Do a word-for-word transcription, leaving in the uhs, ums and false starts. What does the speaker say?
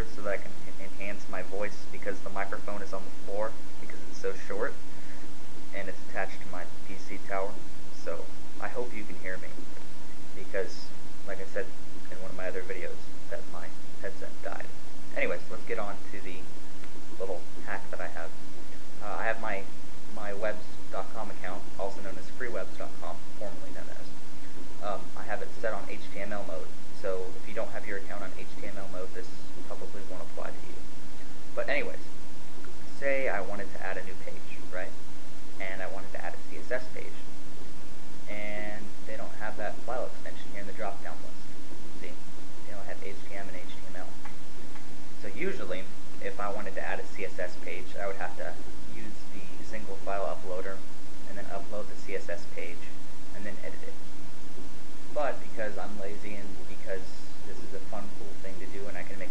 louder so that I can enhance my voice, because the microphone is on the floor because it's so short and it's attached to my P C tower. So I hope you can hear me, because like I said in one of my other videos that my headset died. Anyways, let's get on to the little hack that I have. Uh, I have my my Webs dot com account, also known as Freewebs dot com, formerly known as. Um, I have it set on H T M L mode, so if you don't have your account on H T M L mode, this probably won't apply to you. But anyways, say I wanted to add a new page, right? And I wanted to add a C S S page. And they don't have that file extension here in the drop-down list. See? They don't have H T M L and H T M L. So usually, if I wanted to add a C S S page, I would have to use the single file uploader and then upload the C S S page and then edit it. But because I'm lazy and because this is a fun, cool thing to do and I can make